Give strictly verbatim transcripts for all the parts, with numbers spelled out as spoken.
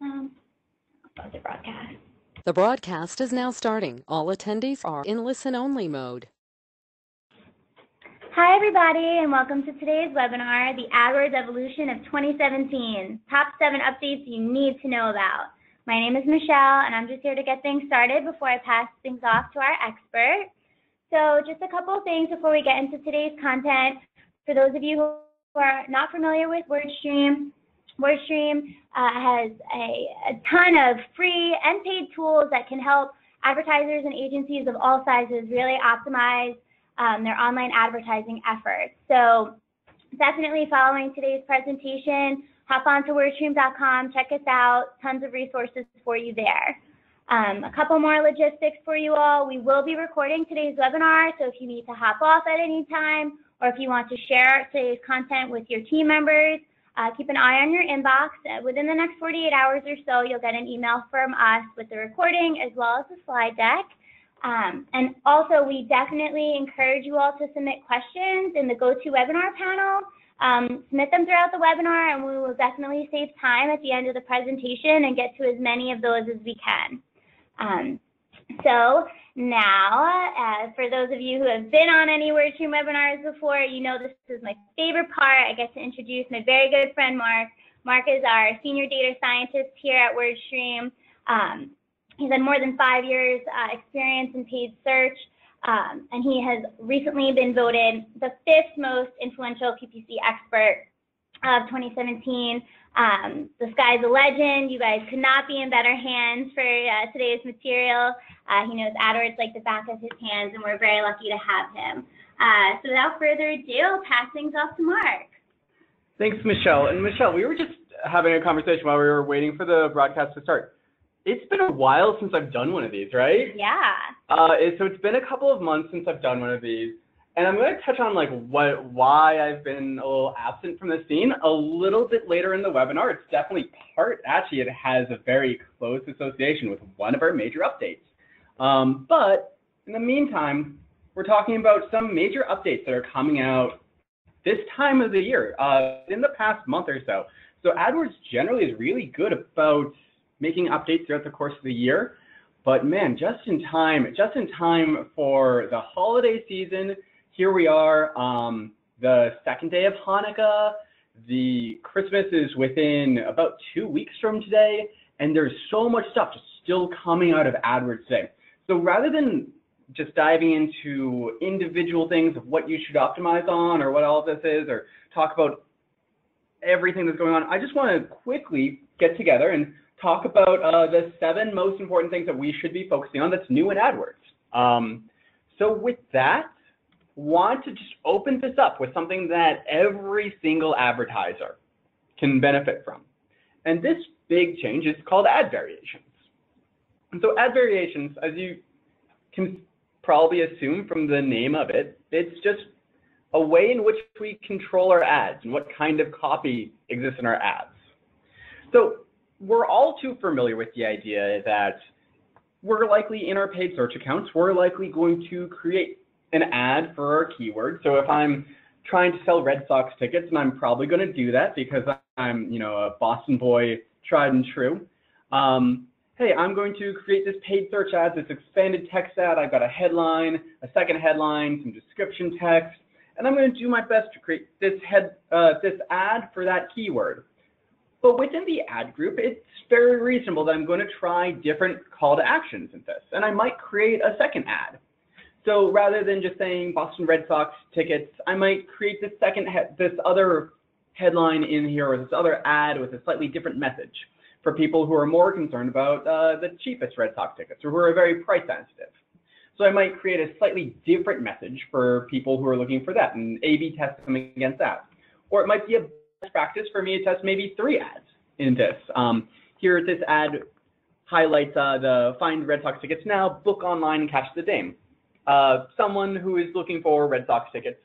Um, I'll close the broadcast. The broadcast is now starting. All attendees are in listen-only mode. Hi, everybody, and welcome to today's webinar, The AdWords Evolution of twenty seventeen, Top seven Updates You Need to Know About. My name is Michelle, and I'm just here to get things started before I pass things off to our expert. So just a couple of things before we get into today's content. For those of you who are not familiar with WordStream, WordStream uh, has a, a ton of free and paid tools that can help advertisers and agencies of all sizes really optimize Um, their online advertising efforts. So definitely following today's presentation, hop on to WordStream dot com, check us out, tons of resources for you there. Um, a couple more logistics for you all. We will be recording today's webinar, so if you need to hop off at any time or if you want to share today's content with your team members, uh, keep an eye on your inbox. Uh, within the next forty-eight hours or so, you'll get an email from us with the recording as well as the slide deck. Um, and also, we definitely encourage you all to submit questions in the GoToWebinar panel. Um, submit them throughout the webinar, and we will definitely save time at the end of the presentation and get to as many of those as we can. Um, so now, uh, for those of you who have been on any WordStream webinars before, you know this is my favorite part. I get to introduce my very good friend, Mark. Mark is our senior data scientist here at WordStream. Um, He's had more than five years uh, experience in paid search, um, and he has recently been voted the fifth most influential P P C expert of twenty seventeen. Um, this guy's a legend. You guys could not be in better hands for uh, today's material. Uh, he knows AdWords like the back of his hands, and we're very lucky to have him. Uh, so without further ado, I'll pass things off to Mark. Thanks, Michelle. And Michelle, we were just having a conversation while we were waiting for the broadcast to start. It's been a while since I've done one of these, right? Yeah. Uh, so it's been a couple of months since I've done one of these, and I'm going to touch on like what, why I've been a little absent from the scene a little bit later in the webinar. It's definitely part, actually, it has a very close association with one of our major updates. Um, but in the meantime, we're talking about some major updates that are coming out this time of the year, uh, in the past month or so. So AdWords generally is really good about making updates throughout the course of the year, but man, just in time, just in time for the holiday season. Here we are, um, the second day of Hanukkah. The Christmas is within about two weeks from today, and there's so much stuff just still coming out of AdWords today. So rather than just diving into individual things of what you should optimize on or what all of this is, or talk about everything that's going on, I just want to quickly get together and talk about uh, the seven most important things that we should be focusing on that's new in AdWords. Um, so with that, want to just open this up with something that every single advertiser can benefit from. And this big change is called ad variations. And so ad variations, as you can probably assume from the name of it, it's just a way in which we control our ads and what kind of copy exists in our ads. So we're all too familiar with the idea that we're likely in our paid search accounts, we're likely going to create an ad for our keyword. So if I'm trying to sell Red Sox tickets, and I'm probably going to do that because I'm, you know, a Boston boy, tried and true. Um, hey, I'm going to create this paid search ad, this expanded text ad. I've got a headline, a second headline, some description text, and I'm going to do my best to create this head, uh, this ad for that keyword. But within the ad group, it's very reasonable that I'm going to try different call to actions in this, and I might create a second ad. So rather than just saying Boston Red Sox tickets, I might create this second, this other headline in here, or this other ad with a slightly different message for people who are more concerned about uh, the cheapest Red Sox tickets, or who are very price sensitive. So I might create a slightly different message for people who are looking for that, and A B test them against that. Or it might be a practice for me to test maybe three ads in this. Um, here, this ad highlights uh, the find Red Sox tickets now, book online and catch the dame. Uh, someone who is looking for Red Sox tickets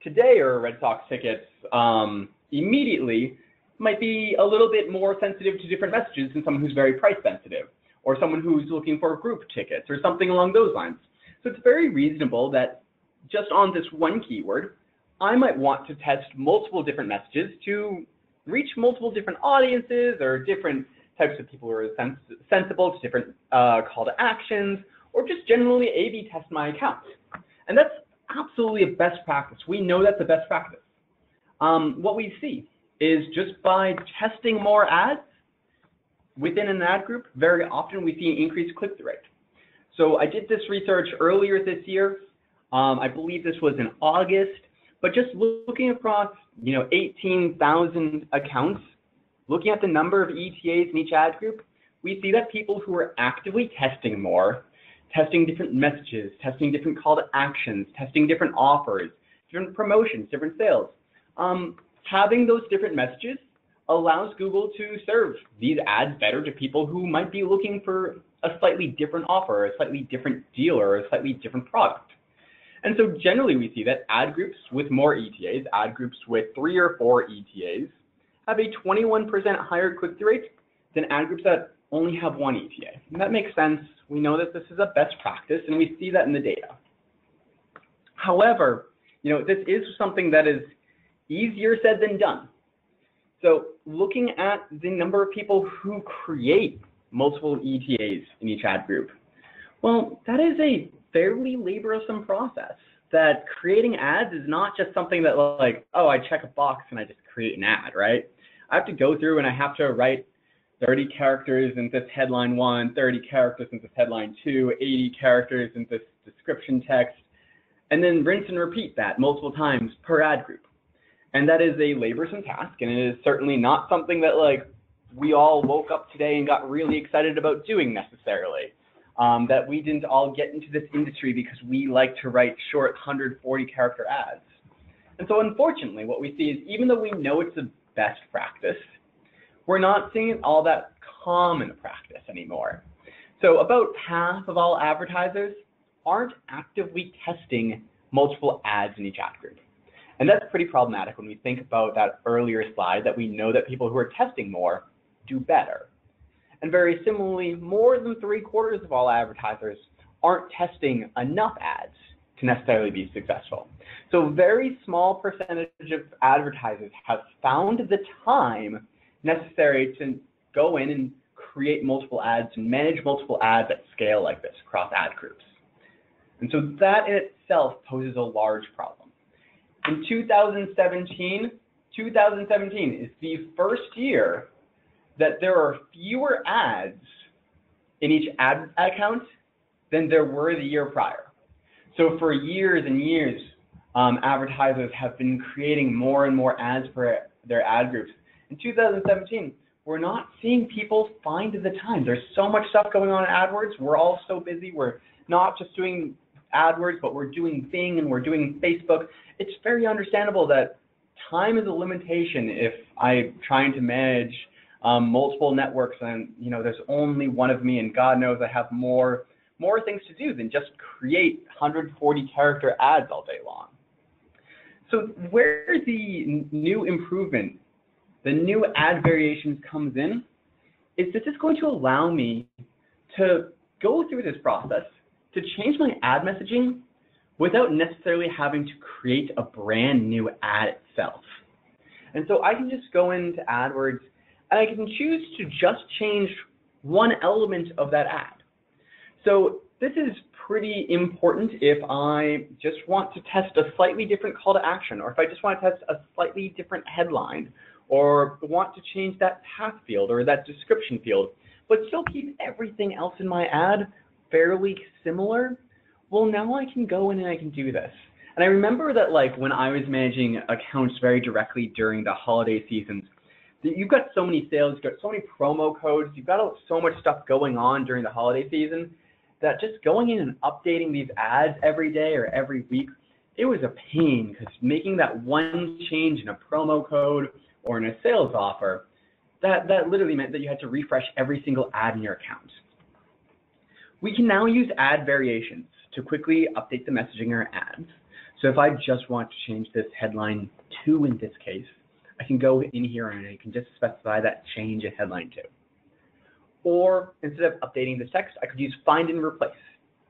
today or Red Sox tickets um, immediately might be a little bit more sensitive to different messages than someone who's very price sensitive, or someone who's looking for group tickets or something along those lines. So it's very reasonable that just on this one keyword, I might want to test multiple different messages to reach multiple different audiences or different types of people who are sens sensible to different uh, call to actions, or just generally A B test my account. And that's absolutely a best practice. We know that's a best practice. Um, what we see is just by testing more ads within an ad group, very often we see an increased click-through rate. So I did this research earlier this year. Um, I believe this was in August, but just looking across, you know, eighteen thousand accounts, looking at the number of E T As in each ad group, we see that people who are actively testing more, testing different messages, testing different call to actions, testing different offers, different promotions, different sales. Um, having those different messages allows Google to serve these ads better to people who might be looking for a slightly different offer, a slightly different deal, or a slightly different product. And so generally we see that ad groups with more E T As, ad groups with three or four E T As, have a twenty-one percent higher click-through rate than ad groups that only have one E T A. And that makes sense. We know that this is a best practice, and we see that in the data. However, you know, this is something that is easier said than done. So looking at the number of people who create multiple E T As in each ad group, well, that is a fairly laborsome process. That creating ads is not just something that, like, oh, I check a box and I just create an ad, right? I have to go through and I have to write thirty characters in this headline one, thirty characters in this headline two, eighty characters in this description text, and then rinse and repeat that multiple times per ad group. And that is a laborsome task, and it is certainly not something that, like, we all woke up today and got really excited about doing necessarily. Um, that we didn't all get into this industry because we like to write short one hundred forty character ads. And so unfortunately, what we see is even though we know it's the best practice, we're not seeing it all that common practice anymore. So about half of all advertisers aren't actively testing multiple ads in each ad group. And that's pretty problematic when we think about that earlier slide that we know that people who are testing more do better. And very similarly, more than three quarters of all advertisers aren't testing enough ads to necessarily be successful. So a very small percentage of advertisers have found the time necessary to go in and create multiple ads and manage multiple ads at scale like this across ad groups. And so that in itself poses a large problem. In two thousand seventeen, two thousand seventeen is the first year that there are fewer ads in each ad account than there were the year prior. So for years and years, um, advertisers have been creating more and more ads for their ad groups. In two thousand seventeen, we're not seeing people find the time. There's so much stuff going on in AdWords. We're all so busy. We're not just doing AdWords, but we're doing Bing and we're doing Facebook. It's very understandable that time is a limitation if I'm trying to manage Um, multiple networks, and you know there's only one of me, and God knows I have more more things to do than just create one hundred forty character ads all day long. So where the new improvement, the new ad variations comes in, is that it's going to allow me to go through this process to change my ad messaging without necessarily having to create a brand new ad itself. And so I can just go into AdWords and I can choose to just change one element of that ad. So this is pretty important if I just want to test a slightly different call to action, or if I just want to test a slightly different headline, or want to change that path field or that description field, but still keep everything else in my ad fairly similar. Well, now I can go in and I can do this. And I remember that, like, when I was managing accounts very directly during the holiday seasons, you've got so many sales, you've got so many promo codes, you've got so much stuff going on during the holiday season that just going in and updating these ads every day or every week, it was a pain, because making that one change in a promo code or in a sales offer, that, that literally meant that you had to refresh every single ad in your account. We can now use ad variations to quickly update the messaging in our ads. So if I just want to change this headline two in this case, I can go in here and I can just specify that change in headline two. Or instead of updating the text, I could use find and replace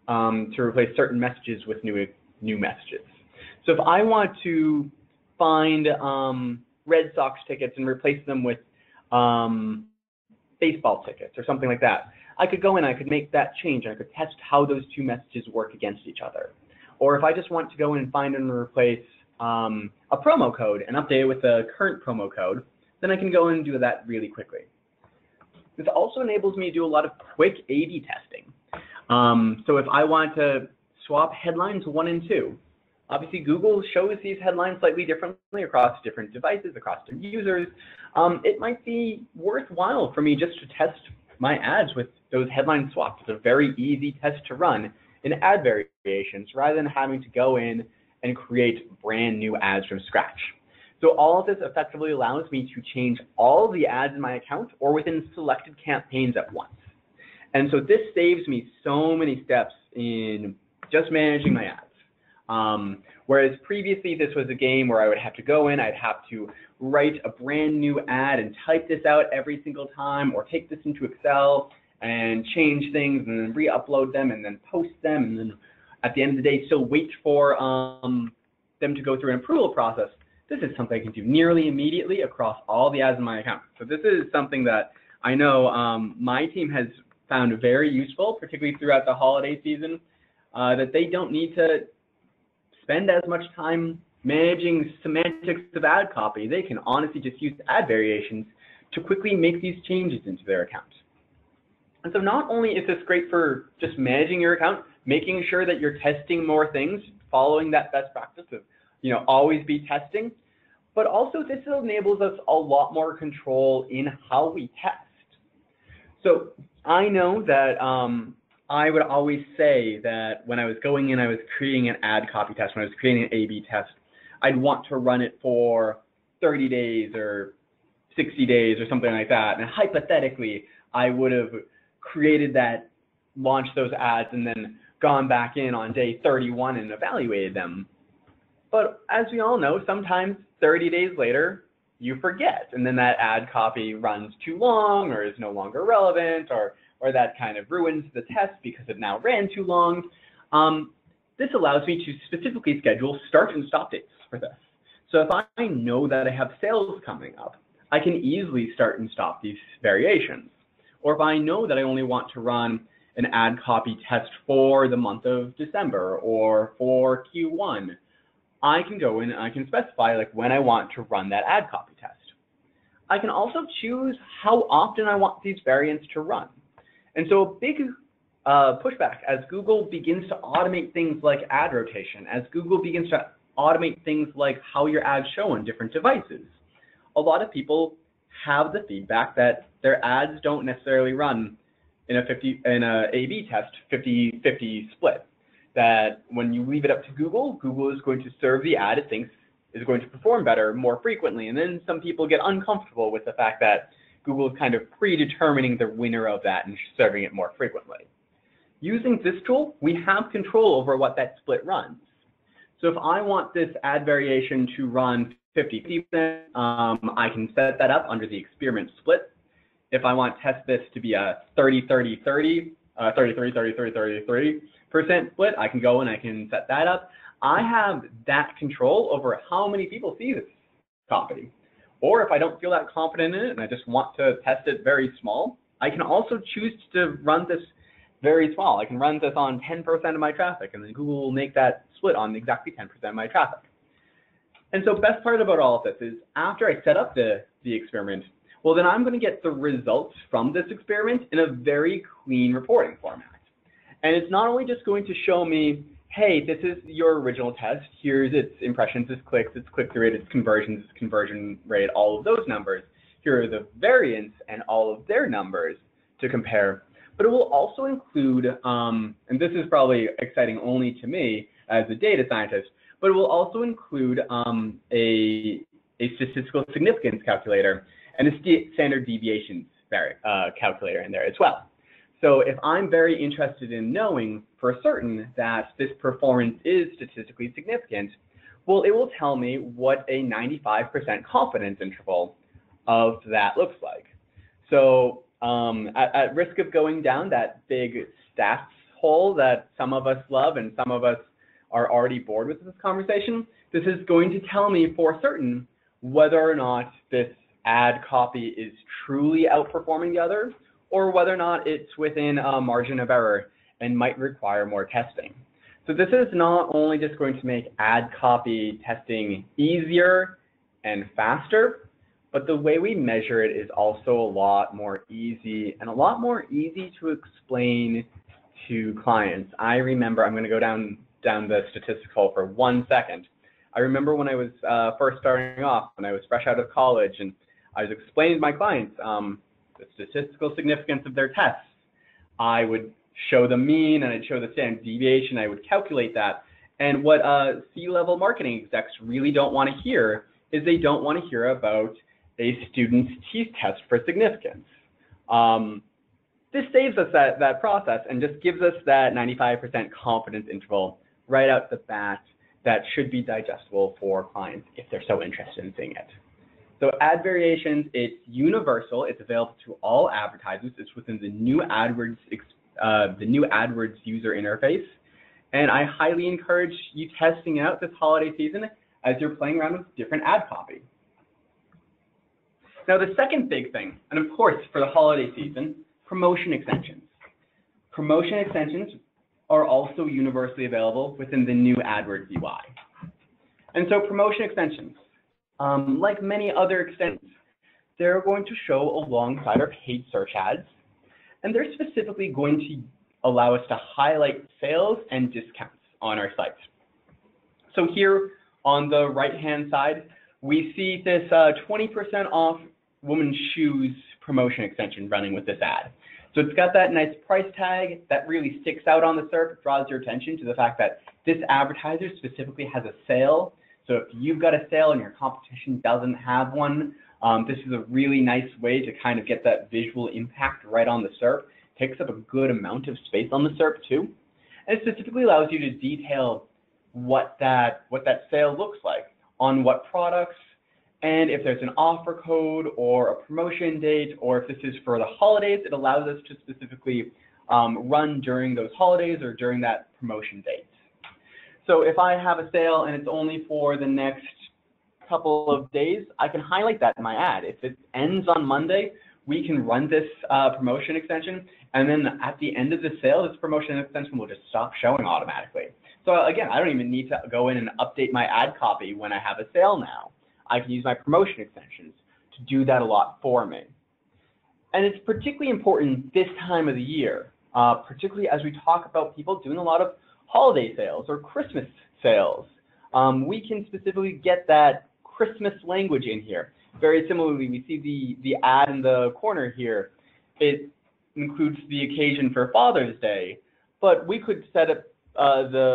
um, to replace certain messages with new, new messages. So if I want to find um, Red Sox tickets and replace them with um, baseball tickets or something like that. I could go in, I could make that change, and I could test how those two messages work against each other. Or if I just want to go in and find and replace um, a promo code and update it with the current promo code, then I can go in and do that really quickly. This also enables me to do a lot of quick A B testing. Um, so if I want to swap headlines one and two, obviously Google shows these headlines slightly differently across different devices, across different users. Um, it might be worthwhile for me just to test my ads with those headline swaps. It's a very easy test to run in ad variations rather than having to go in and create brand new ads from scratch. So all of this effectively allows me to change all the ads in my account or within selected campaigns at once. And so this saves me so many steps in just managing my ads. Um, whereas previously this was a game where I would have to go in, I'd have to write a brand new ad and type this out every single time, or take this into Excel and change things and then re-upload them and then post them, and then at the end of the day still wait for um, them to go through an approval process. This is something I can do nearly immediately across all the ads in my account. So this is something that I know um, my team has found very useful, particularly throughout the holiday season, uh, that they don't need to spend as much time managing semantics of ad copy. They can honestly just use ad variations to quickly make these changes into their account. And so not only is this great for just managing your account, making sure that you're testing more things, following that best practice of, you know, always be testing, but also this enables us a lot more control in how we test. So I know that um, I would always say that when I was going in, I was creating an ad copy test, when I was creating an A B test, I'd want to run it for thirty days or sixty days or something like that. And hypothetically, I would have created that, launched those ads, and then gone back in on day thirty-one and evaluated them. But as we all know, sometimes thirty days later, you forget, and then that ad copy runs too long or is no longer relevant, or or that kind of ruins the test because it now ran too long. Um, this allows me to specifically schedule start and stop dates for this. So if I know that I have sales coming up, I can easily start and stop these variations. Or if I know that I only want to run an ad copy test for the month of December or for Q one, I can go in and I can specify like when I want to run that ad copy test. I can also choose how often I want these variants to run. And so a big uh, pushback as Google begins to automate things like ad rotation, as Google begins to automate things like how your ads show on different devices, a lot of people have the feedback that their ads don't necessarily run in a fifty in a A B test fifty fifty split. That when you leave it up to Google, Google is going to serve the ad it thinks is going to perform better more frequently. And then some people get uncomfortable with the fact that Google is kind of predetermining the winner of that and serving it more frequently. Using this tool, we have control over what that split runs. So if I want this ad variation to run fifty percent, um, I can set that up under the experiment split. If I want to test this to be a thirty thirty thirty, uh, thirty thirty thirty thirty thirty percent split, I can go and I can set that up. I have that control over how many people see this copy. Or if I don't feel that confident in it and I just want to test it very small, I can also choose to run this very small. I can run this on ten percent of my traffic, and then Google will make that split on exactly ten percent of my traffic. And so best part about all of this is after I set up the, the experiment, well, then I'm going to get the results from this experiment in a very clean reporting format. And it's not only just going to show me, hey, this is your original test, here's its impressions, its clicks, its click-through rate, its conversions, its conversion rate, all of those numbers. Here are the variants and all of their numbers to compare. But it will also include, um, and this is probably exciting only to me as a data scientist, but it will also include um, a, a statistical significance calculator and a st standard deviations uh, calculator in there as well. So if I'm very interested in knowing for certain that this performance is statistically significant, well, it will tell me what a ninety-five percent confidence interval of that looks like. So um, at, at risk of going down that big stats hole that some of us love and some of us are already bored with this conversation, this is going to tell me for certain whether or not this ad copy is truly outperforming the other, or whether or not it's within a margin of error and might require more testing. So this is not only just going to make ad copy testing easier and faster, but the way we measure it is also a lot more easy and a lot more easy to explain to clients. I remember, I'm going to go down, down the statistics hole for one second. I remember when I was uh, first starting off, when I was fresh out of college, and I was explaining to my clients um, the statistical significance of their tests. I would show the mean, and I'd show the standard deviation. I would calculate that. And what uh, C-level marketing execs really don't want to hear is they don't want to hear about a student's test for significance. Um, this saves us that, that process and just gives us that ninety-five percent confidence interval right out the bat that should be digestible for clients if they're so interested in seeing it. So ad variations, it's universal. It's available to all advertisers. It's within the new AdWords experience. Uh, the new AdWords user interface. And I highly encourage you testing out this holiday season as you're playing around with different ad copy. Now, the second big thing, and of course, for the holiday season, promotion extensions. Promotion extensions are also universally available within the new AdWords U I. And so promotion extensions, um, like many other extensions, they're going to show alongside our paid search ads. And they're specifically going to allow us to highlight sales and discounts on our site. So here on the right-hand side, we see this uh, twenty percent off women's shoes promotion extension running with this ad. So it's got that nice price tag that really sticks out on the surf, draws your attention to the fact that this advertiser specifically has a sale. So if you've got a sale and your competition doesn't have one, Um, this is a really nice way to kind of get that visual impact right on the S E R P. Takes up a good amount of space on the S E R P too. And it specifically allows you to detail what that, what that sale looks like, on what products, and if there's an offer code or a promotion date, or if this is for the holidays, it allows us to specifically um, run during those holidays or during that promotion date. So if I have a sale and it's only for the next couple of days, I can highlight that in my ad. If it ends on Monday, we can run this uh, promotion extension, and then at the end of the sale, this promotion extension will just stop showing automatically. So again, I don't even need to go in and update my ad copy when I have a sale now. I can use my promotion extensions to do that a lot for me. And it's particularly important this time of the year, uh, particularly as we talk about people doing a lot of holiday sales or Christmas sales. Um, we can specifically get that Christmas language in here. Very similarly, we see the, the ad in the corner here. It includes the occasion for Father's Day, but we could set up uh, the,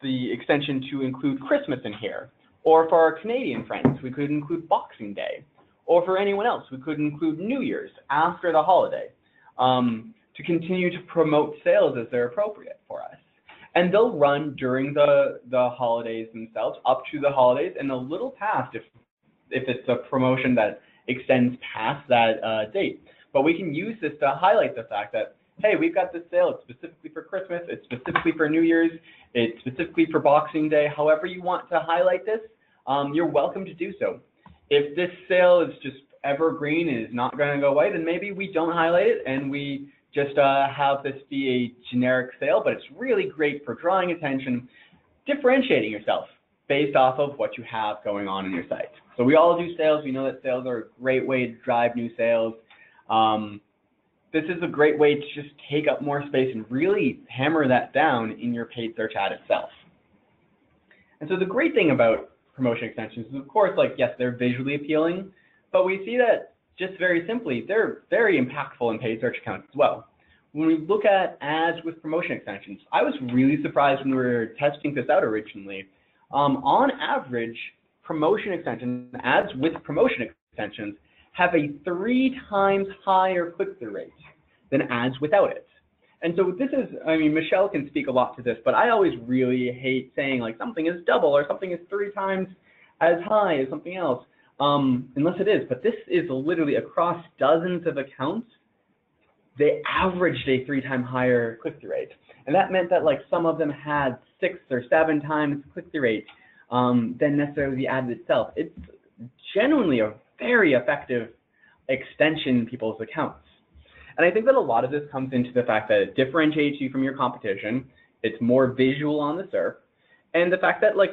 the extension to include Christmas in here. Or for our Canadian friends, we could include Boxing Day. Or for anyone else, we could include New Year's after the holiday um, to continue to promote sales as they're appropriate for us. And they'll run during the, the holidays themselves, up to the holidays, and a little past if, if it's a promotion that extends past that uh, date. But we can use this to highlight the fact that, hey, we've got this sale. It's specifically for Christmas. It's specifically for New Year's. It's specifically for Boxing Day. However you want to highlight this, um, you're welcome to do so. If this sale is just evergreen and is not going to go away, then maybe we don't highlight it and we just uh, have this be a generic sale, but it's really great for drawing attention, differentiating yourself based off of what you have going on in your site. So we all do sales. We know that sales are a great way to drive new sales. Um, this is a great way to just take up more space and really hammer that down in your paid search ad itself. And so the great thing about promotion extensions is, of course, like, yes, they're visually appealing, but we see that just very simply, they're very impactful in paid search accounts as well. When we look at ads with promotion extensions, I was really surprised when we were testing this out originally. Um, on average, promotion extensions, ads with promotion extensions, have a three times higher click-through rate than ads without it. And so this is, I mean, Michelle can speak a lot to this, but I always really hate saying like something is double or something is three times as high as something else. Um, unless it is, but this is literally across dozens of accounts, they averaged a three-time higher click-through rate. And that meant that like some of them had six or seven times click-through rate um, than necessarily the ad itself. It's genuinely a very effective extension in people's accounts. And I think that a lot of this comes into the fact that it differentiates you from your competition. It's more visual on the S E R P. And the fact that, like,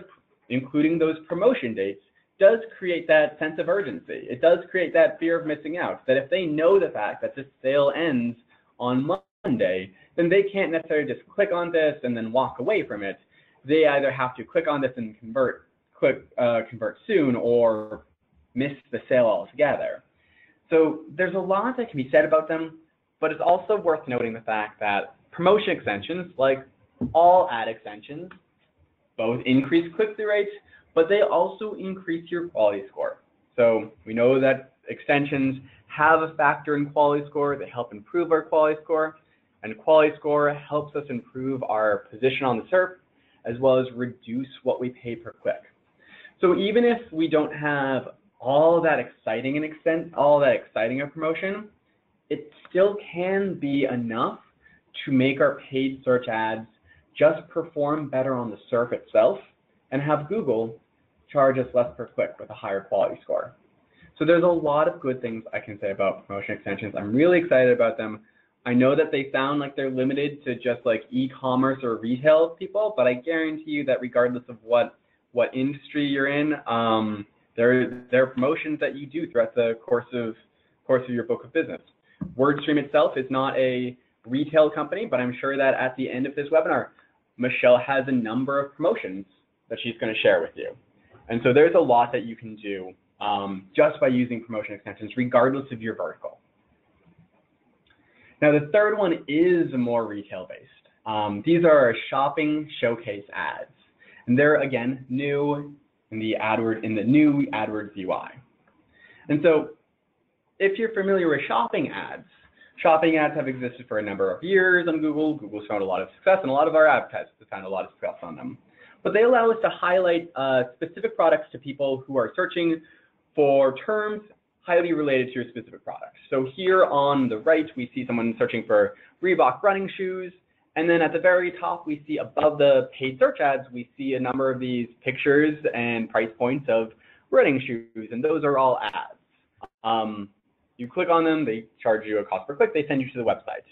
including those promotion dates does create that sense of urgency. It does create that fear of missing out, that if they know the fact that this sale ends on Monday, then they can't necessarily just click on this and then walk away from it. They either have to click on this and convert, click, uh, convert soon or miss the sale altogether. So there's a lot that can be said about them, but it's also worth noting the fact that promotion extensions, like all ad extensions, both increase click-through rates, but they also increase your quality score. So we know that extensions have a factor in quality score. They help improve our quality score, and quality score helps us improve our position on the S E R P, as well as reduce what we pay per click. So even if we don't have all that exciting an extent, all that exciting a promotion, it still can be enough to make our paid search ads just perform better on the S E R P itself and have Google charge us less per click with a higher quality score. So there's a lot of good things I can say about promotion extensions. I'm really excited about them. I know that they sound like they're limited to just like e-commerce or retail people, but I guarantee you that regardless of what, what industry you're in, um, There, there are promotions that you do throughout the course of, course of your book of business. WordStream itself is not a retail company, but I'm sure that at the end of this webinar, Michelle has a number of promotions that she's going to share with you. And so there's a lot that you can do um, just by using promotion extensions, regardless of your vertical. Now, the third one is more retail-based. Um, these are shopping showcase ads. And they're, again, new in the AdWord, in the new AdWords U I. And so if you're familiar with shopping ads, shopping ads have existed for a number of years on Google. Google's found a lot of success, and a lot of our advertisers have found a lot of success on them. But they allow us to highlight uh, specific products to people who are searching for terms highly related to your specific product. So here on the right, we see someone searching for Reebok running shoes. And then at the very top, we see above the paid search ads, we see a number of these pictures and price points of running shoes, and those are all ads. Um, you click on them, they charge you a cost per click, they send you to the website.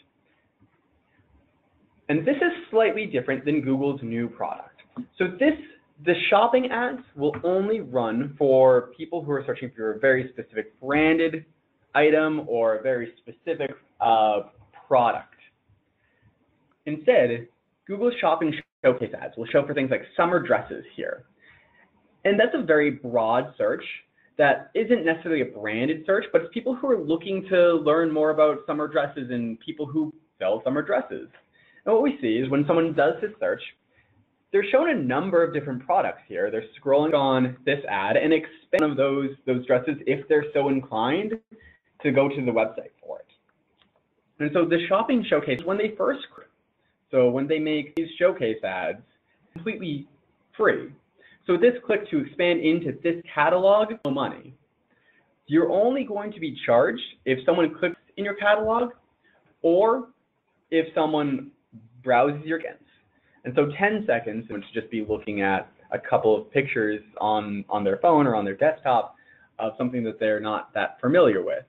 And this is slightly different than Google's new product. So this, the shopping ads will only run for people who are searching for a very specific branded item or a very specific uh, product. Instead, Google's shopping showcase ads will show for things like summer dresses here. And that's a very broad search that isn't necessarily a branded search, but it's people who are looking to learn more about summer dresses and people who sell summer dresses. And what we see is when someone does this search, they're shown a number of different products here. They're scrolling on this ad and expand of those, those dresses if they're so inclined to go to the website for it. And so the shopping showcase, when they first So when they make these showcase ads, completely free. So this click to expand into this catalog, no money. You're only going to be charged if someone clicks in your catalog or if someone browses your ads. And so ten seconds, which would just be looking at a couple of pictures on, on their phone or on their desktop of something that they're not that familiar with.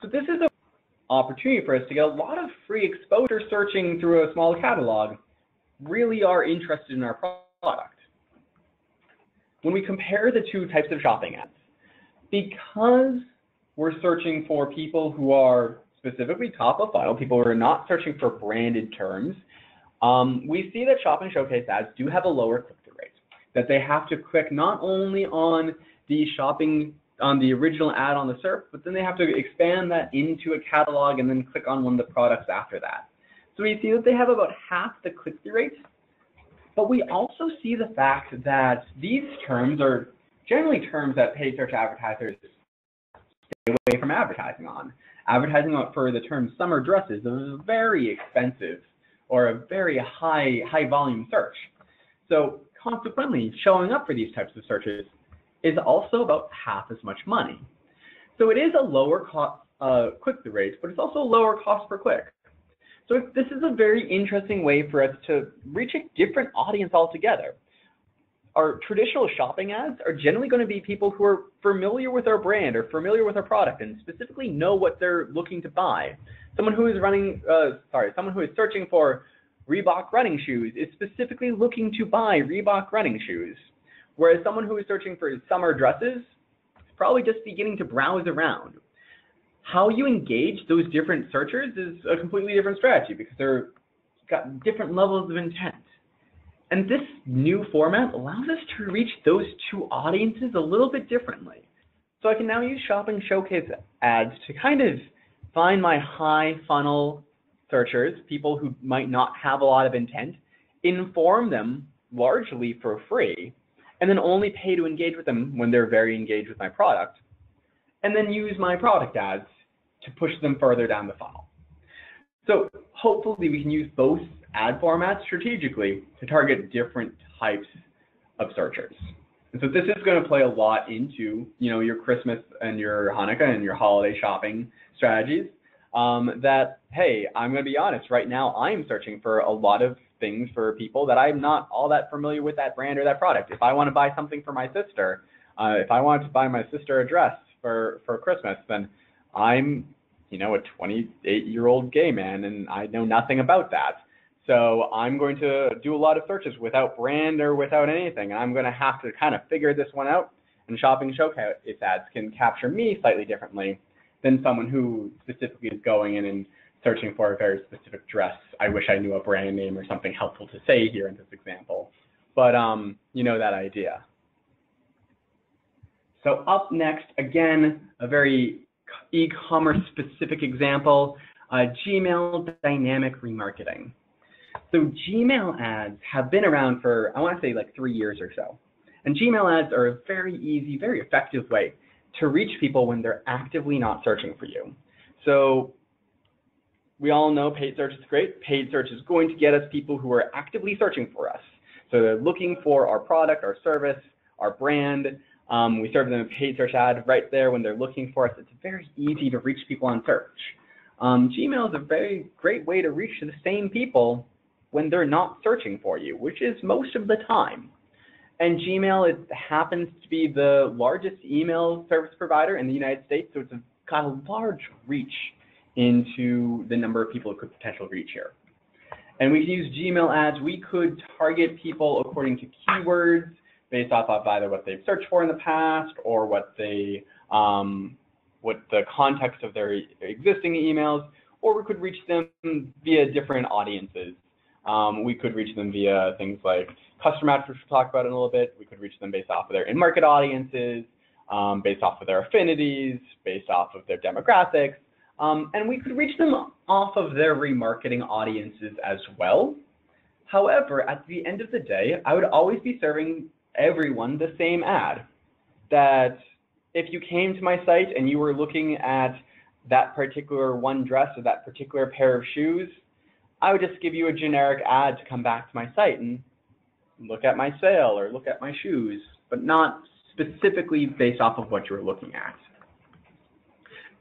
So this is a opportunity for us to get a lot of free exposure searching through a small catalog, really are interested in our product. When we compare the two types of shopping ads, because we're searching for people who are specifically top of funnel, people who are not searching for branded terms, um, we see that shopping showcase ads do have a lower click-through rate, that they have to click not only on the shopping on the original ad on the S E R P, but then they have to expand that into a catalog and then click on one of the products after that. So we see that they have about half the click-through rate, but we also see the fact that these terms are generally terms that paid search advertisers stay away from advertising on. Advertising for the term summer dresses is very expensive or a very high, high volume search. So consequently, showing up for these types of searches is also about half as much money. So it is a lower cost uh, click-through rate, but it's also a lower cost per click. So this is a very interesting way for us to reach a different audience altogether. our traditional shopping ads are generally going to be people who are familiar with our brand or familiar with our product and specifically know what they're looking to buy. Someone who is running, uh, sorry, someone who is searching for Reebok running shoes is specifically looking to buy Reebok running shoes. Whereas someone who is searching for summer dresses is probably just beginning to browse around. How you engage those different searchers is a completely different strategy because they've got different levels of intent. And this new format allows us to reach those two audiences a little bit differently. So I can now use shopping showcase ads to kind of find my high funnel searchers, people who might not have a lot of intent, inform them largely for free, and then only pay to engage with them when they're very engaged with my product, and then use my product ads to push them further down the funnel. So hopefully we can use both ad formats strategically to target different types of searchers. And so this is going to play a lot into, you know, your Christmas and your Hanukkah and your holiday shopping strategies um, that, hey, I'm going to be honest, right now I'm searching for a lot of things for people that I'm not all that familiar with that brand or that product. If I want to buy something for my sister, uh, if I want to buy my sister a dress for, for Christmas, then I'm, you know, a twenty-eight-year-old gay man and I know nothing about that. So I'm going to do a lot of searches without brand or without anything. I'm going to have to kind of figure this one out, and shopping showcase ads can capture me slightly differently than someone who specifically is going in and searching for a very specific dress. I wish I knew a brand name or something helpful to say here in this example, but um, you know that idea. So up next, again, a very e-commerce specific example, uh, Gmail dynamic remarketing. So Gmail ads have been around for, I want to say like three years or so. And Gmail ads are a very easy, very effective way to reach people when they're actively not searching for you. So we all know paid search is great. Paid search is going to get us people who are actively searching for us. So they're looking for our product, our service, our brand. Um, we serve them a paid search ad right there when they're looking for us. It's very easy to reach people on search. Um, Gmail is a very great way to reach the same people when they're not searching for you, which is most of the time. And Gmail, it happens to be the largest email service provider in the United States, so it's got a large reach into the number of people it could potentially reach here. And we can use Gmail ads. We could target people according to keywords based off of either what they've searched for in the past or what they, um, what the context of their existing emails, or we could reach them via different audiences. Um, we could reach them via things like customer ads, which we'll talk about in a little bit. We could reach them based off of their in-market audiences, um, based off of their affinities, based off of their demographics, um, and we could reach them off of their remarketing audiences as well. However, at the end of the day, I would always be serving everyone the same ad. That if you came to my site and you were looking at that particular one dress or that particular pair of shoes, I would just give you a generic ad to come back to my site and look at my sale or look at my shoes, but not specifically based off of what you're looking at.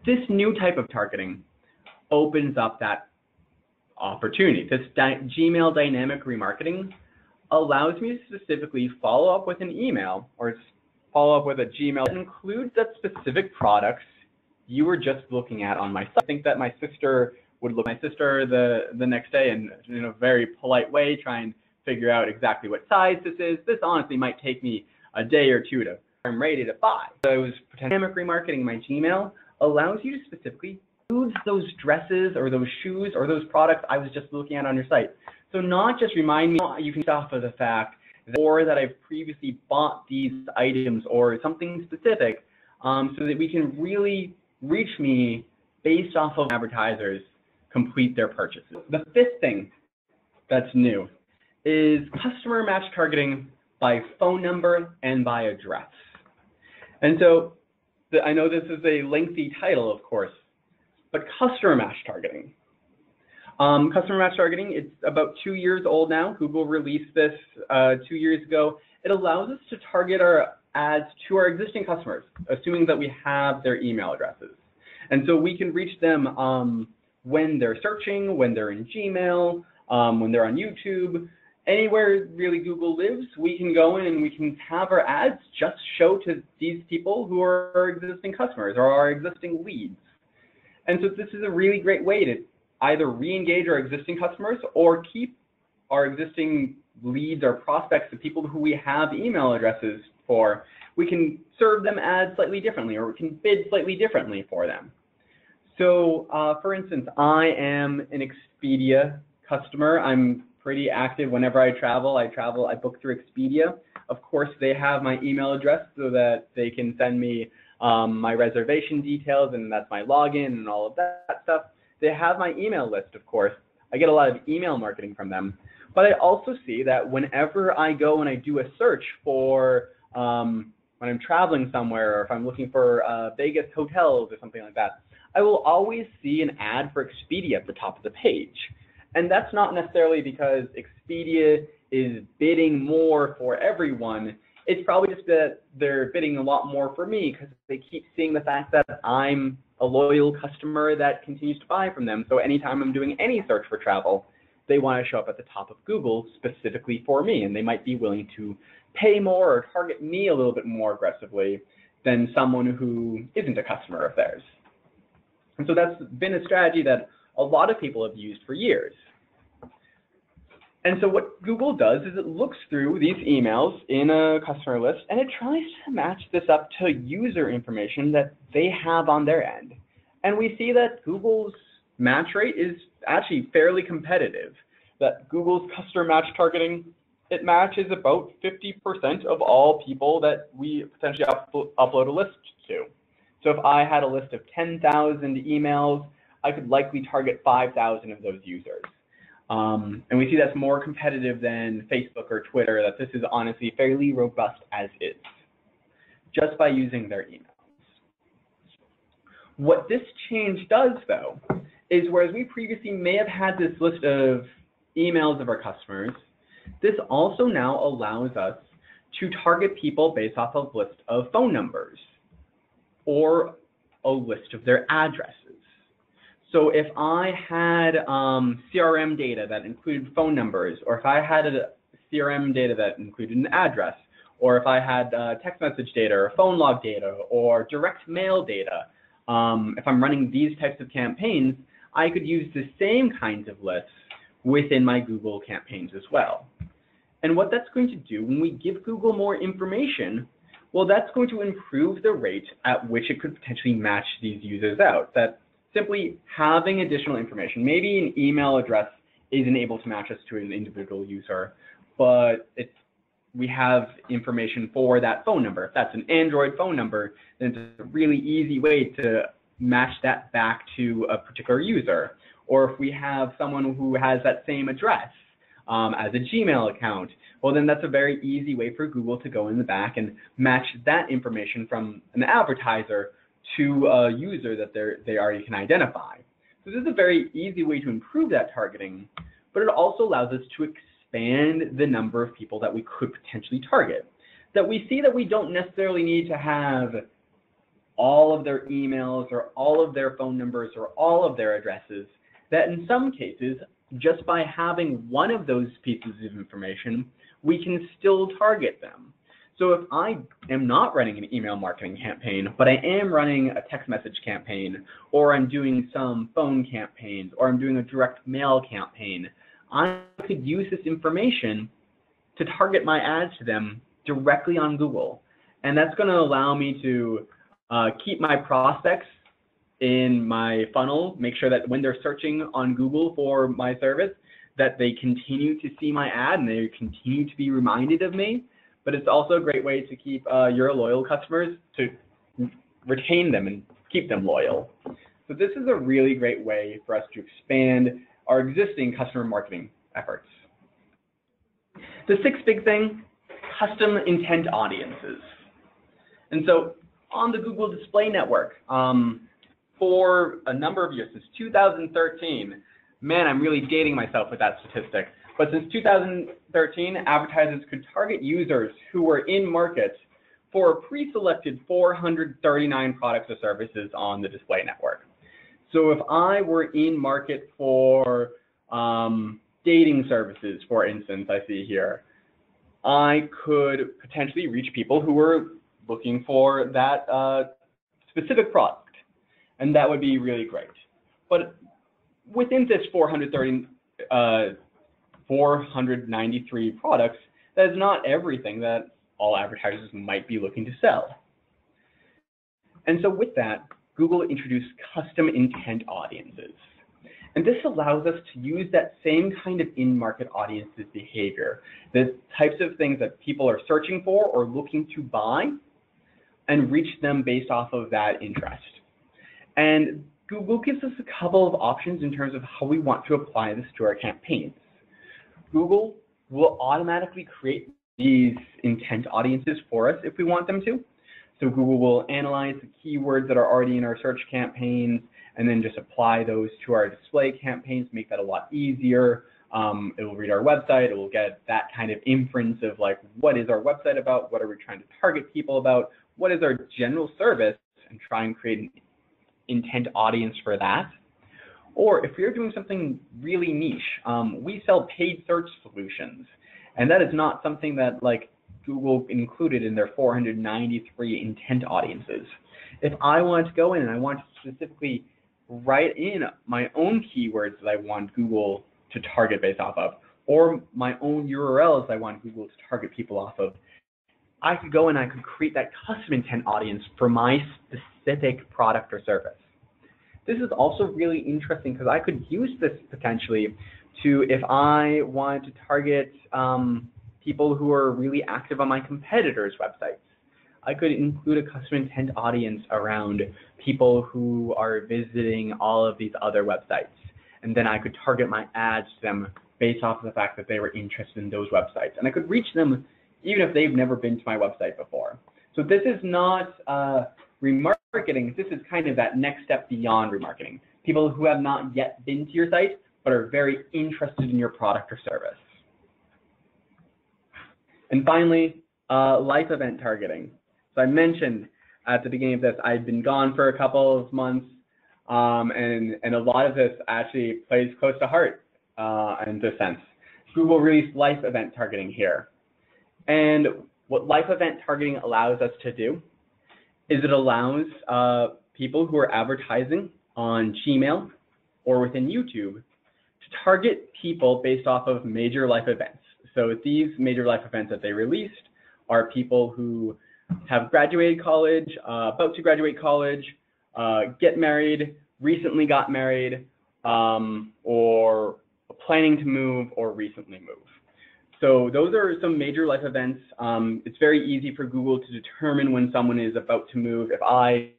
This new type of targeting opens up that opportunity. This Gmail dynamic remarketing allows me to specifically follow up with an email or follow up with a Gmail that includes that specific products you were just looking at on my site. I think that my sister would look at my sister the, the next day and in a very polite way try and figure out exactly what size this is. This honestly might take me a day or two to I'm ready to buy. So I was dynamic remarketing my Gmail allows you to specifically include those dresses or those shoes or those products I was just looking at on your site. So not just remind me you can stop of the fact that, or that I've previously bought these items or something specific, um, so that we can really reach me based off of advertisers complete their purchases. The fifth thing that's new is customer match targeting by phone number and by address. And so the, I know this is a lengthy title, of course, but customer match targeting. Um, customer match targeting, it's about two years old now. Google released this uh, two years ago. It allows us to target our ads to our existing customers, assuming that we have their email addresses. And so we can reach them um, when they're searching, when they're in Gmail, um, when they're on YouTube, anywhere really Google lives, we can go in and we can have our ads just show to these people who are our existing customers or our existing leads. And so this is a really great way to either re-engage our existing customers or keep our existing leads or prospects, the people who we have email addresses for. We can serve them ads slightly differently, or we can bid slightly differently for them. So uh, for instance, I am an Expedia customer. I'm pretty active whenever I travel. I travel, I book through Expedia. Of course, they have my email address so that they can send me um, my reservation details, and that's my login and all of that stuff. They have my email list, of course. I get a lot of email marketing from them. But I also see that whenever I go and I do a search for um, when I'm traveling somewhere, or if I'm looking for uh, Vegas hotels or something like that, I will always see an ad for Expedia at the top of the page. And that's not necessarily because Expedia is bidding more for everyone. It's probably just that they're bidding a lot more for me because they keep seeing the fact that I'm a loyal customer that continues to buy from them. So anytime I'm doing any search for travel, they want to show up at the top of Google specifically for me, and they might be willing to pay more or target me a little bit more aggressively than someone who isn't a customer of theirs. And so that's been a strategy that a lot of people have used for years. And so what Google does is it looks through these emails in a customer list, and it tries to match this up to user information that they have on their end. And we see that Google's match rate is actually fairly competitive, that Google's customer match targeting, it matches about fifty percent of all people that we potentially up upload a list to. So if I had a list of ten thousand emails, I could likely target five thousand of those users. Um, and we see that's more competitive than Facebook or Twitter, that this is honestly fairly robust as is, just by using their emails. What this change does, though, is whereas we previously may have had this list of emails of our customers, this also now allows us to target people based off of a list of phone numbers or a list of their addresses. So if I had um, C R M data that included phone numbers, or if I had a C R M data that included an address, or if I had uh, text message data or phone log data or direct mail data, um, if I'm running these types of campaigns, I could use the same kinds of lists within my Google campaigns as well. And what that's going to do when we give Google more information, well, that's going to improve the rate at which it could potentially match these users out. That simply having additional information, maybe an email address isn't able to match us to an individual user, but it's, we have information for that phone number. If that's an Android phone number, then it's a really easy way to match that back to a particular user. Or if we have someone who has that same address um, as a Gmail account, well, then that's a very easy way for Google to go in the back and match that information from an advertiser to a user that they already can identify. So this is a very easy way to improve that targeting, but it also allows us to expand the number of people that we could potentially target. That we see that we don't necessarily need to have all of their emails or all of their phone numbers or all of their addresses, that in some cases, just by having one of those pieces of information, we can still target them. So if I am not running an email marketing campaign, but I am running a text message campaign, or I'm doing some phone campaigns, or I'm doing a direct mail campaign, I could use this information to target my ads to them directly on Google. And that's going to allow me to uh, keep my prospects in my funnel, make sure that when they're searching on Google for my service, that they continue to see my ad and they continue to be reminded of me. But it's also a great way to keep uh, your loyal customers, to retain them and keep them loyal. So this is a really great way for us to expand our existing customer marketing efforts. The sixth big thing, custom intent audiences. And so on the Google Display Network, um, for a number of years, since two thousand thirteen, man, I'm really dating myself with that statistic. But since two thousand thirteen, advertisers could target users who were in market for a pre-selected four hundred thirty-nine products or services on the display network. So if I were in market for um, dating services, for instance, I see here, I could potentially reach people who were looking for that uh, specific product. And that would be really great. But within this four hundred ninety-three products, that is not everything that all advertisers might be looking to sell. And so with that, Google introduced custom intent audiences. And this allows us to use that same kind of in-market audiences behavior, the types of things that people are searching for or looking to buy, and reach them based off of that interest. And Google gives us a couple of options in terms of how we want to apply this to our campaigns. Google will automatically create these intent audiences for us if we want them to. So Google will analyze the keywords that are already in our search campaigns and then just apply those to our display campaigns, make that a lot easier. Um, it will read our website, it will get that kind of inference of like, what is our website about? What are we trying to target people about? What is our general service? And try and create an intent audience for that. Or if you're doing something really niche, um, we sell paid search solutions. And that is not something that like Google included in their four hundred ninety-three intent audiences. If I want to go in and I want to specifically write in my own keywords that I want Google to target based off of, or my own U R Ls I want Google to target people off of, I could go and I could create that custom intent audience for my specific product or service. This is also really interesting because I could use this potentially to, if I wanted to target um, people who are really active on my competitors' websites, I could include a custom intent audience around people who are visiting all of these other websites. And then I could target my ads to them based off of the fact that they were interested in those websites. And I could reach them even if they've never been to my website before. So this is not uh, remarketing. This is kind of that next step beyond remarketing. People who have not yet been to your site, but are very interested in your product or service. And finally, uh, life event targeting. So I mentioned at the beginning of this, I've been gone for a couple of months, um, and, and a lot of this actually plays close to heart uh, in this sense. Google released life event targeting here. And what life event targeting allows us to do is it allows uh, people who are advertising on Gmail or within YouTube to target people based off of major life events. So these major life events that they released are people who have graduated college, uh, about to graduate college, uh, get married, recently got married, um, or planning to move or recently move. So those are some major life events. Um, it's very easy for Google to determine when someone is about to move. If I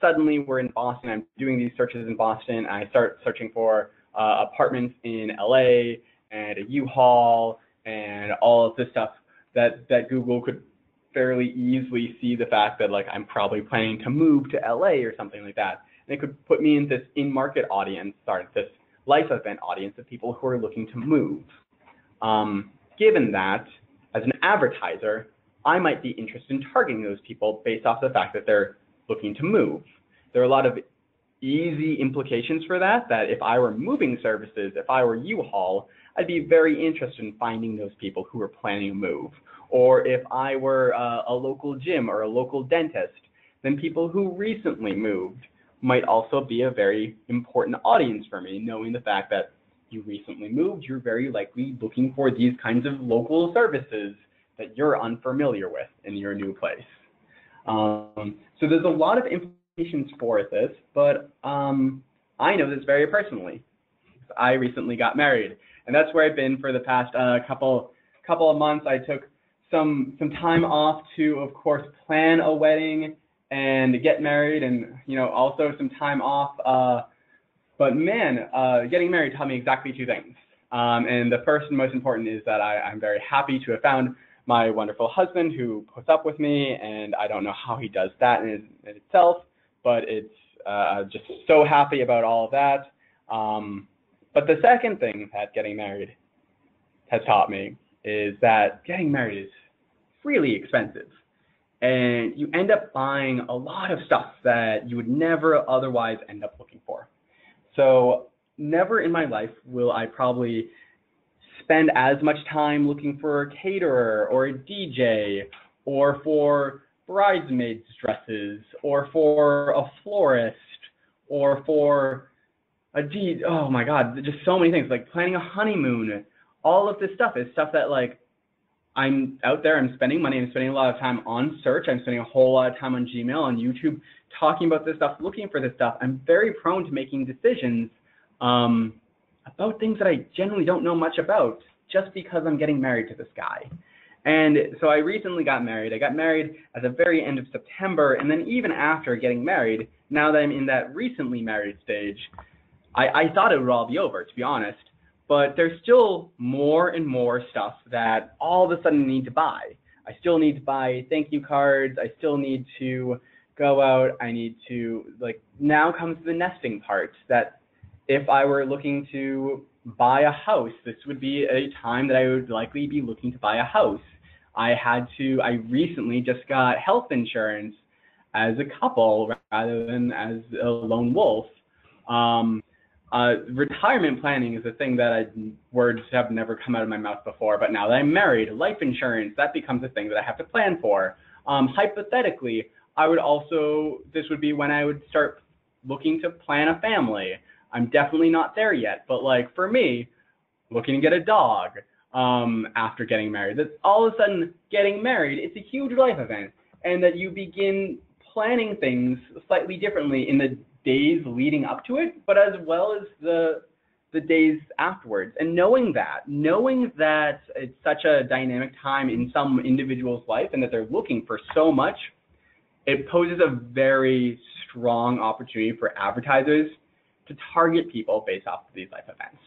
suddenly were in Boston, I'm doing these searches in Boston, and I start searching for uh, apartments in L A and a U-Haul and all of this stuff, that, that Google could fairly easily see the fact that like I'm probably planning to move to L A or something like that. And it could put me in this in-market audience, sorry, this life event audience of people who are looking to move. Um, Given that, as an advertiser, I might be interested in targeting those people based off the fact that they're looking to move. There are a lot of easy implications for that, that if I were moving services, if I were U-Haul, I'd be very interested in finding those people who are planning a move. Or if I were uh, a local gym or a local dentist, then people who recently moved might also be a very important audience for me, knowing the fact that you recently moved, you're very likely looking for these kinds of local services that you're unfamiliar with in your new place. Um, so there's a lot of implications for this, but um, I know this very personally. I recently got married, and that's where I've been for the past uh, couple couple of months. I took some some time off to, of course, plan a wedding and get married, and you know, also some time off. Uh, But man, uh, getting married taught me exactly two things. Um, and the first and most important is that I, I'm very happy to have found my wonderful husband who puts up with me, and I don't know how he does that in, in itself, but it's uh, just so happy about all of that. Um, but the second thing that getting married has taught me is that getting married is really expensive. And you end up buying a lot of stuff that you would never otherwise end up looking for. So never in my life will I probably spend as much time looking for a caterer or a D J or for bridesmaids dresses or for a florist or for a D, oh my God, just so many things, like planning a honeymoon. All of this stuff is stuff that, like, I'm out there, I'm spending money, I'm spending a lot of time on search, I'm spending a whole lot of time on Gmail, on YouTube, talking about this stuff, looking for this stuff. I'm very prone to making decisions um, about things that I generally don't know much about just because I'm getting married to this guy. And so I recently got married. I got married at the very end of September, and then even after getting married, now that I'm in that recently married stage, I, I thought it would all be over, to be honest. But there's still more and more stuff that all of a sudden I need to buy. I still need to buy thank you cards. I still need to go out. I need to, like, now comes the nesting part, that if I were looking to buy a house, this would be a time that I would likely be looking to buy a house. I had to, I recently just got health insurance as a couple rather than as a lone wolf. Um, Uh, retirement planning is a thing that I, words have never come out of my mouth before, but now that I'm married, life insurance, that becomes a thing that I have to plan for. Um, hypothetically, I would also, this would be when I would start looking to plan a family. I'm definitely not there yet, but, like, for me, looking to get a dog um, after getting married, that's all of a sudden getting married, it's a huge life event, and that you begin planning things slightly differently in the days leading up to it, but as well as the the days afterwards. And knowing that, knowing that it's such a dynamic time in some individual's life and that they're looking for so much, it poses a very strong opportunity for advertisers to target people based off of these life events.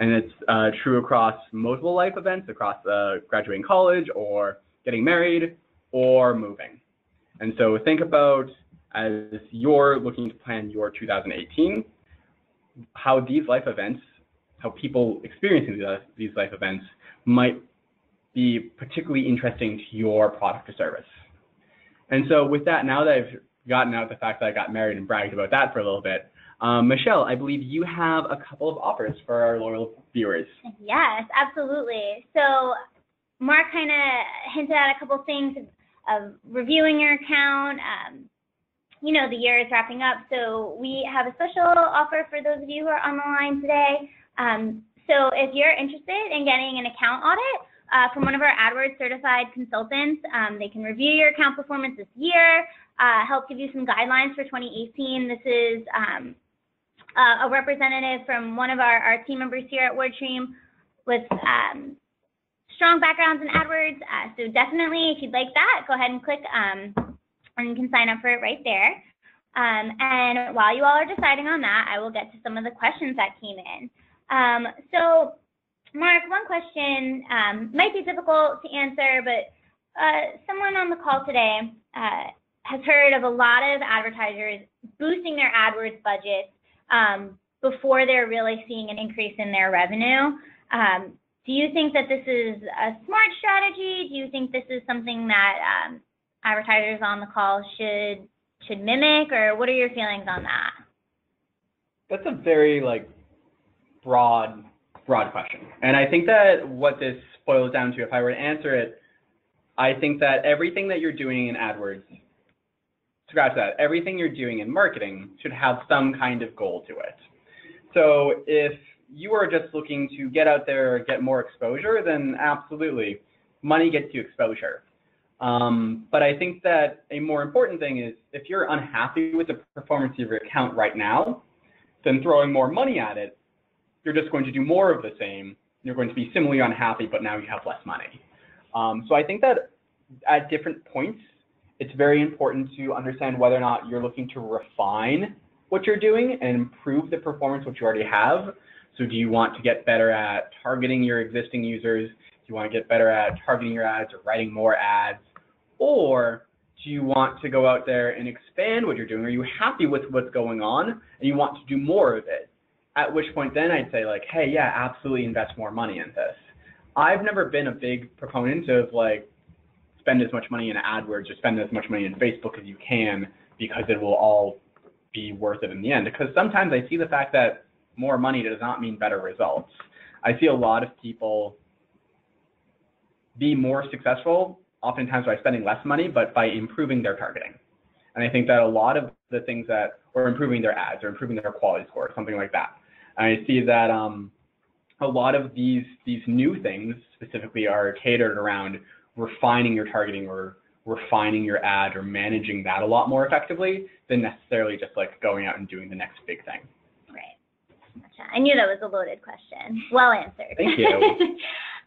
And it's uh, true across multiple life events, across uh, graduating college or getting married or moving. And so think about, as you're looking to plan your two thousand eighteen, how these life events, how people experiencing these life events might be particularly interesting to your product or service. And so with that, now that I've gotten out the fact that I got married and bragged about that for a little bit, um, Michelle, I believe you have a couple of offers for our loyal viewers. Yes, absolutely. So Mark kind of hinted at a couple things of reviewing your account. Um, You know, the year is wrapping up, so we have a special offer for those of you who are on the line today. Um, so if you're interested in getting an account audit uh, from one of our AdWords certified consultants, um, they can review your account performance this year, uh, help give you some guidelines for twenty eighteen. This is um, a representative from one of our, our team members here at WordStream with um, strong backgrounds in AdWords. Uh, so definitely, if you'd like that, go ahead and click um, and you can sign up for it right there. Um, and while you all are deciding on that, I will get to some of the questions that came in. Um, so, Mark, one question um, might be difficult to answer, but uh, someone on the call today uh, has heard of a lot of advertisers boosting their AdWords budgets um, before they're really seeing an increase in their revenue. Um, do you think that this is a smart strategy? Do you think this is something that um, advertisers on the call should should mimic, or what are your feelings on that? That's a very like broad broad question, and I think that what this boils down to, if I were to answer it, I think that everything that you're doing in AdWords, scratch that, everything you're doing in marketing should have some kind of goal to it. So if you are just looking to get out there, get more exposure, then absolutely, money gets you exposure. Um, but I think that a more important thing is, if you're unhappy with the performance of your account right now, then throwing more money at it, you're just going to do more of the same. You're going to be similarly unhappy, but now you have less money. Um, so I think that at different points, it's very important to understand whether or not you're looking to refine what you're doing and improve the performance which you already have. So do you want to get better at targeting your existing users? Do you want to get better at targeting your ads or writing more ads? Or do you want to go out there and expand what you're doing? Are you happy with what's going on and you want to do more of it? At which point then I'd say, like, hey, yeah, absolutely invest more money in this. I've never been a big proponent of, like, spend as much money in AdWords or spend as much money in Facebook as you can because it will all be worth it in the end. Because sometimes I see the fact that more money does not mean better results. I see a lot of people be more successful, oftentimes by spending less money, but by improving their targeting. And I think that a lot of the things that, or improving their ads, or improving their quality score, something like that. And I see that um, a lot of these these new things specifically are catered around refining your targeting or refining your ad or managing that a lot more effectively than necessarily just like going out and doing the next big thing. Right. Gotcha. I knew that was a loaded question. Well answered. Thank you.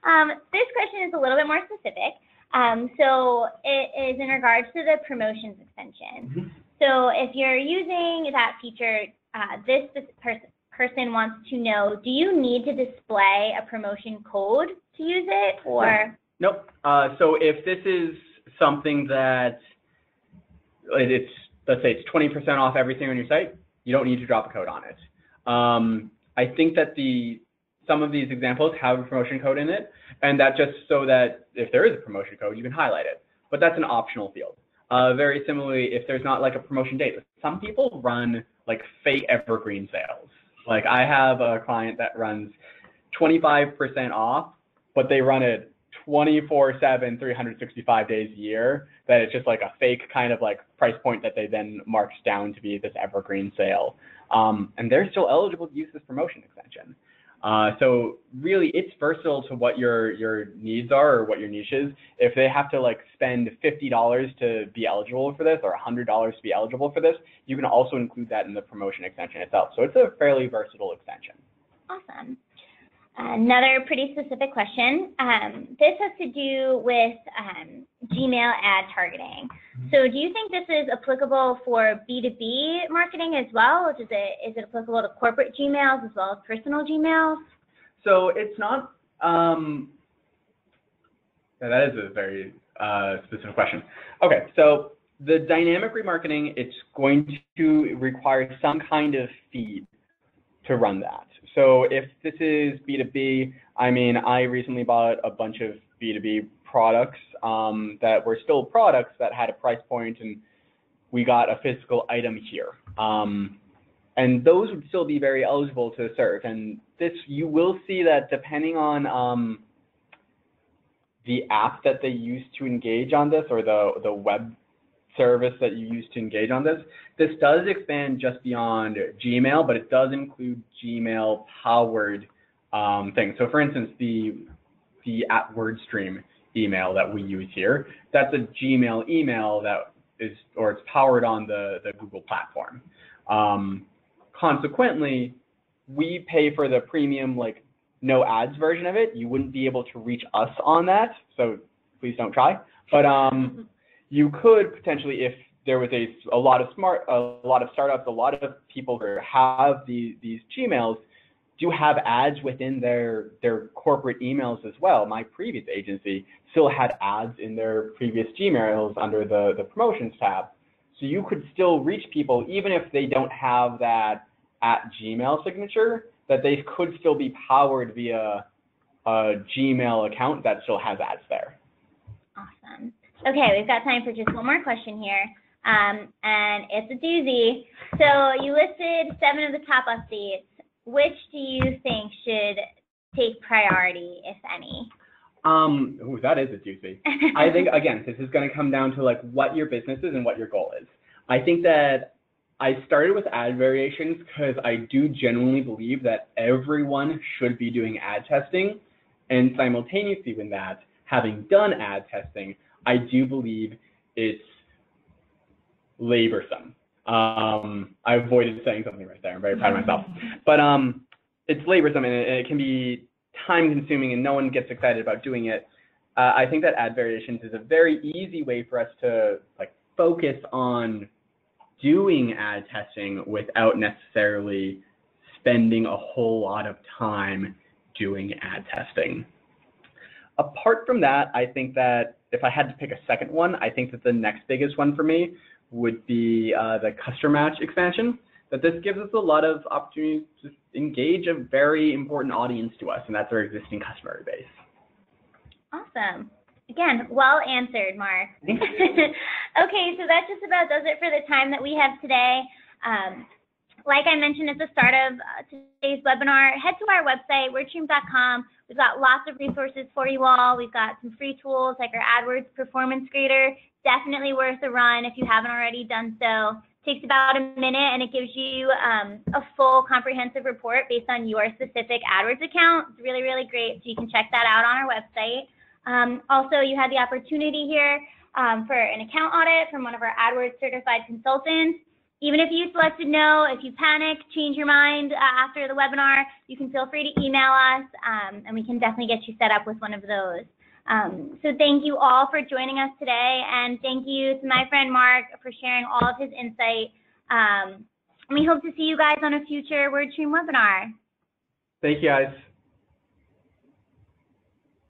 um, this question is a little bit more specific. Um, so it is in regards to the promotions extension. Mm-hmm. So if you're using that feature, uh, this person person wants to know, do you need to display a promotion code to use it, or? No. Nope. Uh, so if this is something that it's, let's say it's twenty percent off everything on your site, you don't need to drop a code on it. Um, I think that the some of these examples have a promotion code in it, and that just so that if there is a promotion code, you can highlight it. But that's an optional field. Uh, very similarly, if there's not like a promotion date, some people run like fake evergreen sales. Like I have a client that runs twenty-five percent off, but they run it twenty-four seven, three hundred sixty-five days a year, that it's just like a fake kind of like price point that they then marked down to be this evergreen sale. Um, and they're still eligible to use this promotion extension. Uh, so really it's versatile to what your, your needs are or what your niche is. If they have to like spend fifty dollars to be eligible for this or one hundred dollars to be eligible for this, you can also include that in the promotion extension itself. So it's a fairly versatile extension. Awesome. Another pretty specific question. Um, this has to do with um, Gmail ad targeting. So do you think this is applicable for B two B marketing as well? Is it, is it applicable to corporate Gmails as well as personal Gmails? So it's not, um, yeah, that is a very uh, specific question. Okay, so the dynamic remarketing, it's going to require some kind of feed to run that. So if this is B two B, I mean, I recently bought a bunch of B two B products um, that were still products that had a price point, and we got a physical item here. Um, and those would still be very eligible to serve. And this, you will see that depending on um, the app that they use to engage on this, or the, the web service that you use to engage on this, this does expand just beyond Gmail, but it does include Gmail powered um, things. So for instance, the, the at WordStream email that we use here, that's a Gmail email that is, or it's powered on the, the Google platform. Um, consequently, we pay for the premium, like no ads version of it. You wouldn't be able to reach us on that, so please don't try. But um, you could potentially, if there was a, a lot of smart, a lot of startups, a lot of people who have these, these Gmails do have ads within their, their corporate emails as well. My previous agency still had ads in their previous Gmails under the, the promotions tab. So you could still reach people, even if they don't have that at Gmail signature, that they could still be powered via a Gmail account that still has ads there. Awesome. Okay, we've got time for just one more question here, um, and it's a doozy. So you listed seven of the top updates. Which do you think should take priority, if any? Um, ooh, that is a doozy. I think, again, this is going to come down to like what your business is and what your goal is. I think that I started with ad variations because I do genuinely believe that everyone should be doing ad testing, and simultaneously with that, having done ad testing, I do believe it's laborsome. Um, I avoided saying something right there. I'm very proud of myself. But um, it's laborsome, and it, it can be time-consuming, and no one gets excited about doing it. Uh, I think that ad variations is a very easy way for us to like focus on doing ad testing without necessarily spending a whole lot of time doing ad testing. Apart from that, I think that if I had to pick a second one, I think that the next biggest one for me would be uh, the customer match expansion, that this gives us a lot of opportunities to engage a very important audience to us, and that's our existing customer base. Awesome. Again, well answered, Mark. Okay, so that just about does it for the time that we have today. Um, Like I mentioned at the start of today's webinar, head to our website, wordstream dot com. We've got lots of resources for you all. We've got some free tools like our AdWords Performance Grader. Definitely worth a run if you haven't already done so. It takes about a minute, and it gives you um, a full comprehensive report based on your specific AdWords account. It's really, really great, so you can check that out on our website. Um, also, you had the opportunity here um, for an account audit from one of our AdWords certified consultants. Even if you selected no, if you panic, change your mind uh, after the webinar, you can feel free to email us, um, and we can definitely get you set up with one of those. Um, so thank you all for joining us today, and thank you to my friend Mark for sharing all of his insight. Um, and we hope to see you guys on a future WordStream webinar. Thank you, guys.